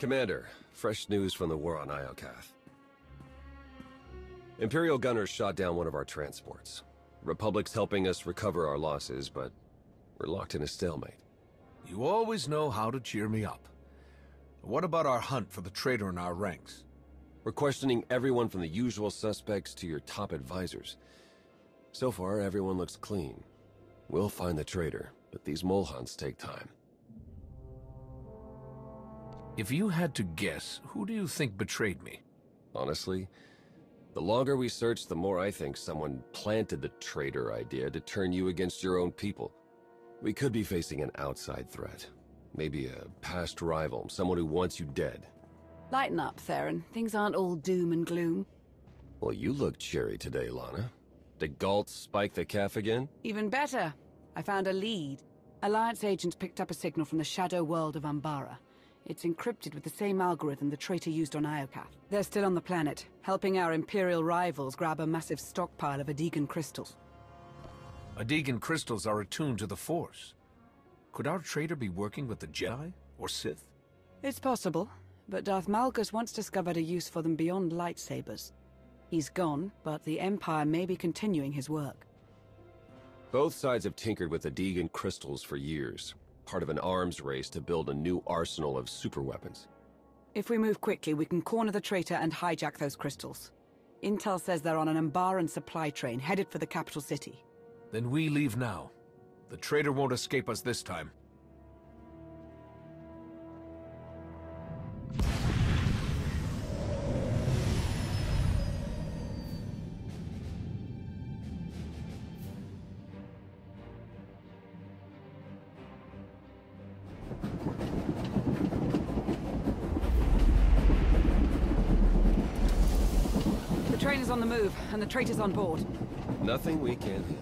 Commander, fresh news from the war on Iokath. Imperial gunners shot down one of our transports. Republic's helping us recover our losses, but we're locked in a stalemate. You always know how to cheer me up. What about our hunt for the traitor in our ranks? We're questioning everyone from the usual suspects to your top advisors. So far, everyone looks clean. We'll find the traitor, but these mole hunts take time. If you had to guess, who do you think betrayed me? Honestly, the longer we search, the more I think someone planted the traitor idea to turn you against your own people. We could be facing an outside threat. Maybe a past rival, someone who wants you dead. Lighten up, Theron. Things aren't all doom and gloom. Well, you look cheery today, Lana. Did Galt spike the calf again? Even better. I found a lead. Alliance agents picked up a signal from the shadow world of Umbara. It's encrypted with the same algorithm the traitor used on Iokath. They're still on the planet, helping our Imperial rivals grab a massive stockpile of Adegan crystals. Adegan crystals are attuned to the Force. Could our traitor be working with the Jedi or Sith? It's possible, but Darth Malgus once discovered a use for them beyond lightsabers. He's gone, but the Empire may be continuing his work. Both sides have tinkered with Adegan crystals for years, part of an arms race to build a new arsenal of superweapons. If we move quickly, we can corner the traitor and hijack those crystals. Intel says they're on an Umbaran supply train headed for the capital city. Then we leave now. The traitor won't escape us this time. The train is on the move, and the traitor's on board. Nothing we can do.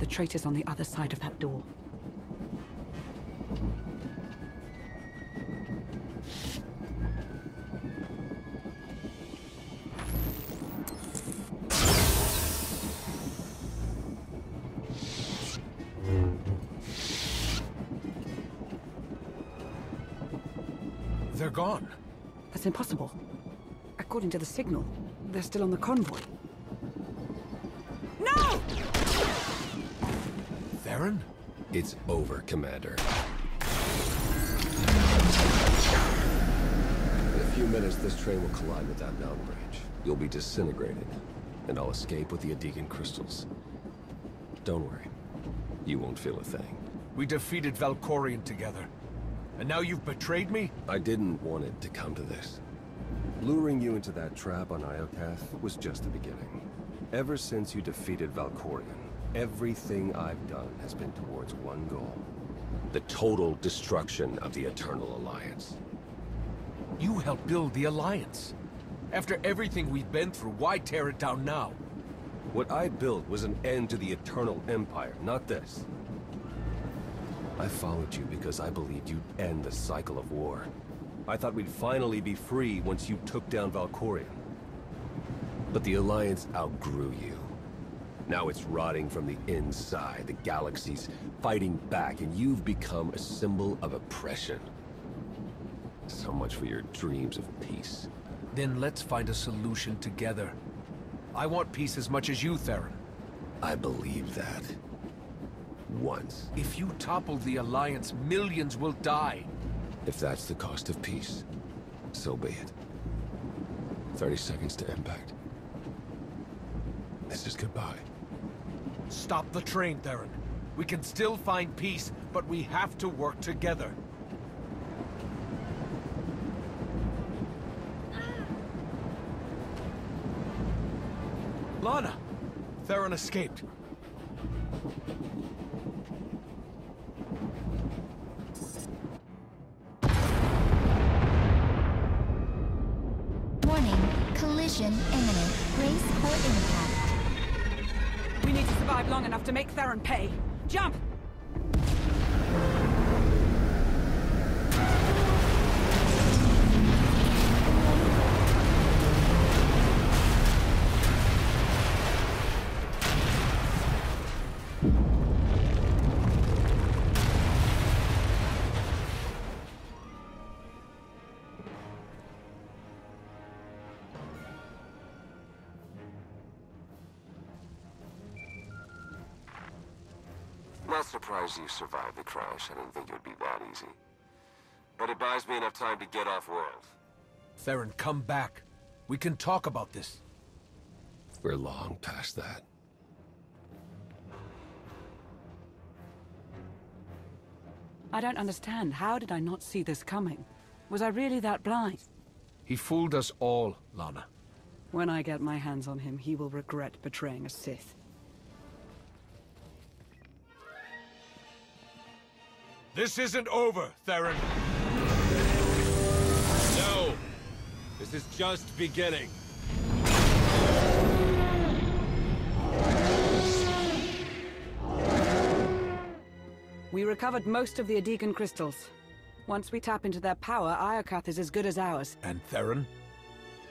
The traitor's on the other side of that door. They're gone. That's impossible. According to the signal, they're still on the convoy. No! Theron? It's over, Commander. In a few minutes, this train will collide with that mountain range. You'll be disintegrated, and I'll escape with the Adegan crystals. Don't worry. You won't feel a thing. We defeated Valkorion together. And now you've betrayed me? I didn't want it to come to this. Luring you into that trap on Iokath was just the beginning. Ever since you defeated Valkorion, everything I've done has been towards one goal. The total destruction of the Eternal Alliance. You helped build the Alliance. After everything we've been through, why tear it down now? What I built was an end to the Eternal Empire, not this. I followed you because I believed you'd end the cycle of war. I thought we'd finally be free once you took down Valkorion. But the Alliance outgrew you. Now it's rotting from the inside, the galaxy's fighting back, and you've become a symbol of oppression. So much for your dreams of peace. Then let's find a solution together. I want peace as much as you, Theron. I believe that. Once. If you topple the Alliance, millions will die. If that's the cost of peace, so be it. 30 seconds to impact. This is goodbye. Stop the train, Theron. We can still find peace, but we have to work together. Lana! Theron escaped. Warning. Collision imminent. Brace for impact. We need to survive long enough to make Theron pay. Jump! Surprised you survived the crash. I didn't think it would be that easy. But it buys me enough time to get off world. Theron, come back. We can talk about this. We're long past that. I don't understand. How did I not see this coming? Was I really that blind? He fooled us all, Lana. When I get my hands on him, he will regret betraying a Sith. This isn't over, Theron! No! This is just beginning. We recovered most of the Adegan crystals. Once we tap into their power, Iokath is as good as ours. And Theron?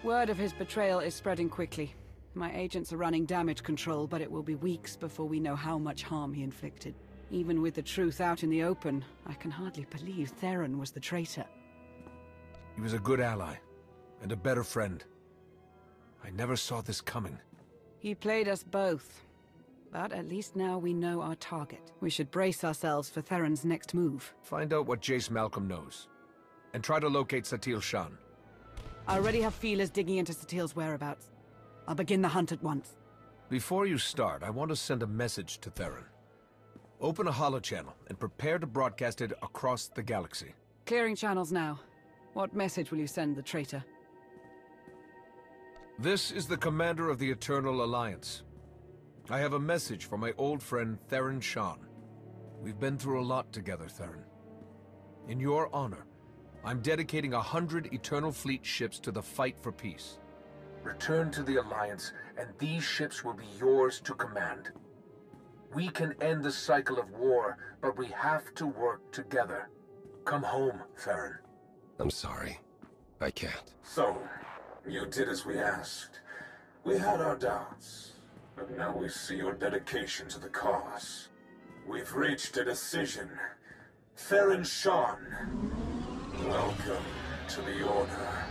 Word of his betrayal is spreading quickly. My agents are running damage control, but it will be weeks before we know how much harm he inflicted. Even with the truth out in the open, I can hardly believe Theron was the traitor. He was a good ally, and a better friend. I never saw this coming. He played us both. But at least now we know our target. We should brace ourselves for Theron's next move. Find out what Jace Malcolm knows, and try to locate Satele Shan. I already have feelers digging into Satele's whereabouts. I'll begin the hunt at once. Before you start, I want to send a message to Theron. Open a holo-channel and prepare to broadcast it across the galaxy. Clearing channels now. What message will you send the traitor? This is the commander of the Eternal Alliance. I have a message for my old friend Theron Shan. We've been through a lot together, Theron. In your honor, I'm dedicating 100 Eternal Fleet ships to the fight for peace. Return to the Alliance, and these ships will be yours to command. We can end the cycle of war, but we have to work together. Come home, Theron. I'm sorry. I can't. So, you did as we asked. We had our doubts, but now we see your dedication to the cause. We've reached a decision. Theron Shan, welcome to the Order.